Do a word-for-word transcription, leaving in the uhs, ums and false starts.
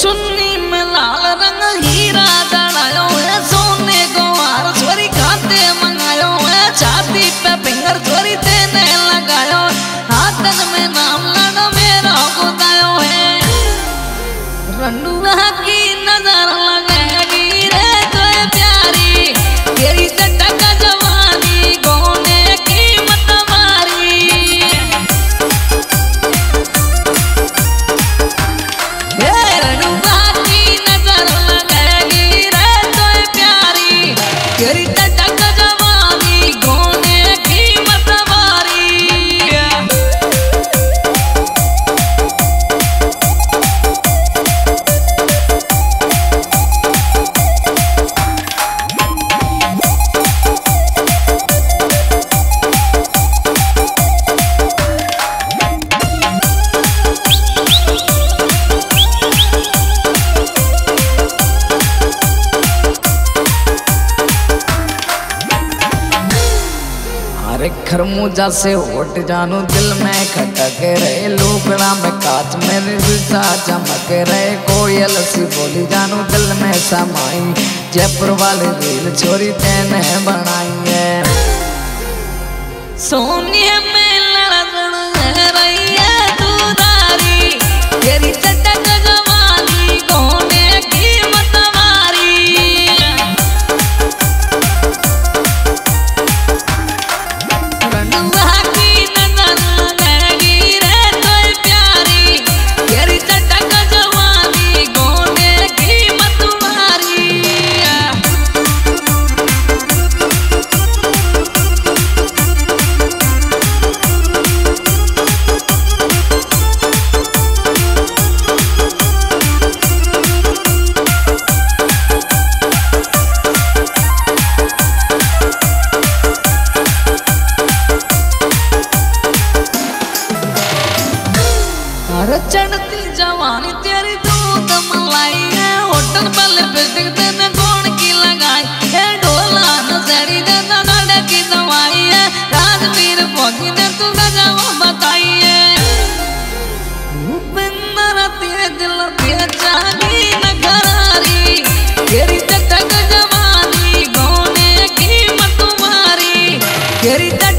चुन्नी में लाल रंग हीरा दड़ायो है, सोने को हार छोरी खाते मंगायो है, छाती पे फिंगर छोरी देने लगायो, हाथन में नाम लड़ा मेरा गोदायो है। रंडुआ की नजर लगेगी रे तो प्यारी, तेरी से टका जवानी गोने की मत मारी। खरमूजा से होट जानू दिल में खटक रहे, लूपड़ा में कांच में रिसा चमक रहे, कोयल सी बोली जानू दिल में समाई, जयपुर वाले दिल छोरी तेने बनाई है। सोनिया में लड़न है रही है तू तारी, तेरी चटक जवानी कोने की मत मारी। चढ़ती जवानी तेरी दूध मलाई है, होटल पर लिपस्टिक तेने गोंड की लगाई है, ढोला नजरी देना नडे की दवाई है, राजवीर भोगी ने तू गजा वो बताई है। भूपिंदर तेरे दिल पे जानी न करारी, तेरी चटक जवानी गोने की मत मारी, तेरी